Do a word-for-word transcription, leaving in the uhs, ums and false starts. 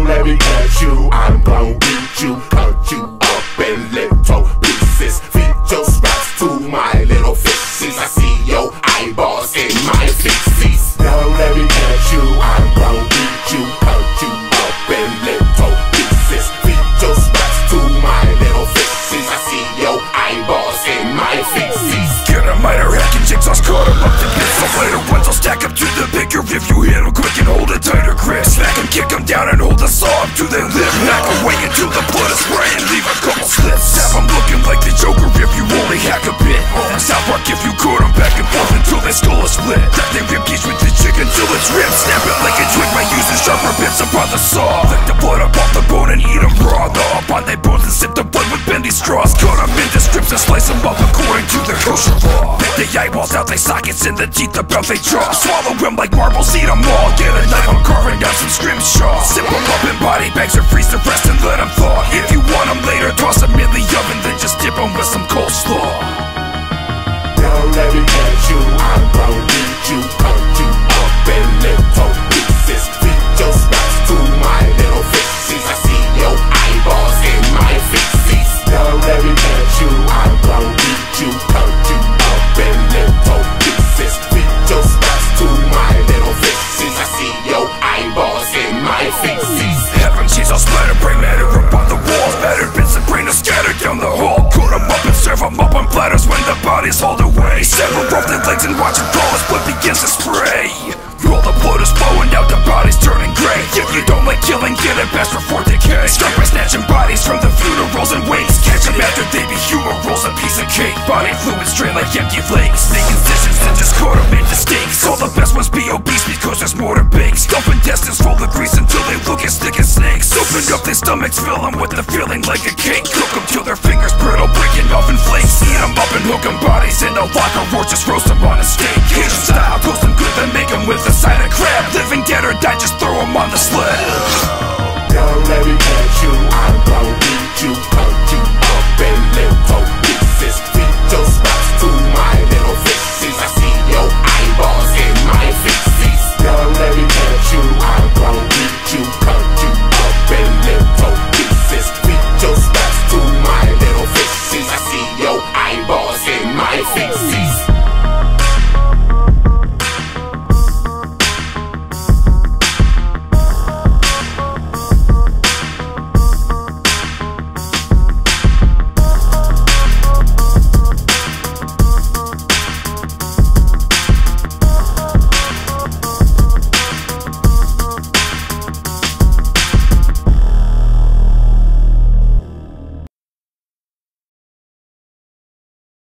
Don't let me catch you, I'm gon' beat you, cut you up in little pieces. Feed your scraps to my little fishes. I see your eyeballs in my feces. Don't let me catch you, I'm gon' beat you, cut you up in little pieces. Feed your scraps to my little fishes. I see your eyeballs in my feces. Get a minor hack and Jigsaw's cut him up to bits. The later ones I'll stack up to the bigger. If you hit him quick and hold a tighter grip, smack him, kick him down and hold the saw up to their lip. Knock away until the blood is spray and leave a couple slips. Stab him looking like the Joker if you only hack a bit. South Park if you cut him back and forth until their skull is split. That they rib cage with the chick until it's ripped. Snap it like a twig by using sharper bits upon the saw. Lick the blood up off the bone and eat him raw. Thaw upon their bones and sip the blood with bendy straws. Cut him into strips and slice him up according to their kosher law. Pick the eyeballs out, they sockets in the teeth, the mouth they draw. Swallow him like marbles, eat them all. Get a knife, I'm carving down some scrimshaw. Sip them up in body bags or freeze the rest and let them thaw. If you want them later, toss them in the oven, then just dip them with some coleslaw. Don't let me catch you, I'm gon' beat you, cut you up in little pieces. Feed your scraps to my little fishes. I see your eyeballs in my feces. Don't let me catch you, I'm gon' beat you, cut you up in little pieces. Feed your scraps to my little fishes. I see your eyeballs in my feces. Heaven, she's all splatter, bring matter up on the walls. Battered bits of brain are scattered down the hall. Cut them up and serve them up on platters when the bodies hold away. Sever off their legs and watch them fall as blood begins to spray. All the blood is flowing out, the body's turning grey. If you don't like killing, get it best before decay. Start by snatching bodies from the funerals and wakes. Catch them after they be humorals, a piece of cake. Body fluid straight like empty flakes. Making decisions and just cut them into steaks. All the best ones be obese because there's more to bake. Stuff intestines full of grease until they look as thick as snakes. Open up their stomachs, fill them with the feeling like a cake. Cook them till their fingers brittle, breaking off in flakes. Eat them up and hook them bodies in a locker or just roast them on a steak. Asian style, roast them good, then make them with a side of crab. Living dead or die, just throw them on the sled.